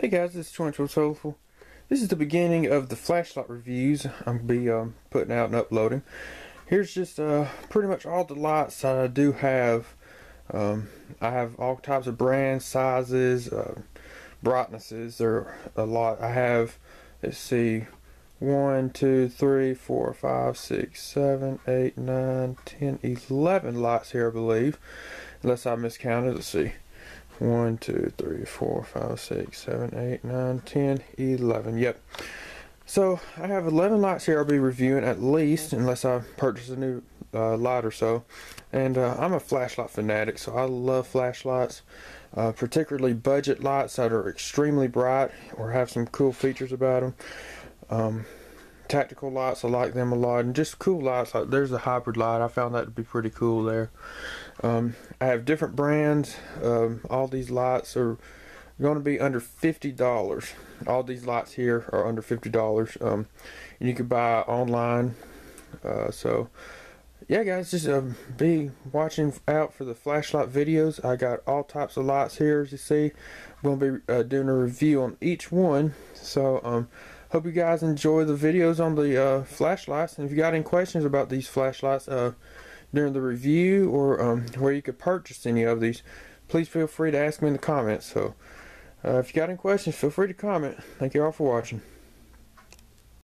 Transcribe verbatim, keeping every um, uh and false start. Hey guys, this is Torrance from Soulful. This is the beginning of the flashlight reviews I'm going to be um, putting out and uploading. Here's just uh, pretty much all the lights that I do have. Um, I have all types of brands, sizes, uh, brightnesses. There are a lot. I have, let's see, one, two, three, four, five, six, seven, eight, nine, ten, eleven lights here, I believe. Unless I miscounted, let's see. one, two, three, four, five, six, seven, eight, nine, ten, eleven. Yep. So I have eleven lights here I'll be reviewing, at least, unless I purchase a new uh, light or so. And uh, I'm a flashlight fanatic, so I love flashlights, uh, particularly budget lights that are extremely bright or have some cool features about them. Um, tactical lights, I like them a lot, and just cool lights. Like there's a hybrid light, I found that to be pretty cool there. um, I have different brands. Um, all these lights are going to be under fifty dollars. All these lights here are under fifty dollars, um, and you can buy online. Uh, so yeah guys, just uh, be watching out for the flashlight videos. I got all types of lights here, as you see. I'm going to be uh, doing a review on each one. So um hope you guys enjoy the videos on the uh, flashlights. And if you got any questions about these flashlights uh, during the review, or um, where you could purchase any of these, please feel free to ask me in the comments. So uh, if you got any questions, feel free to comment. Thank you all for watching.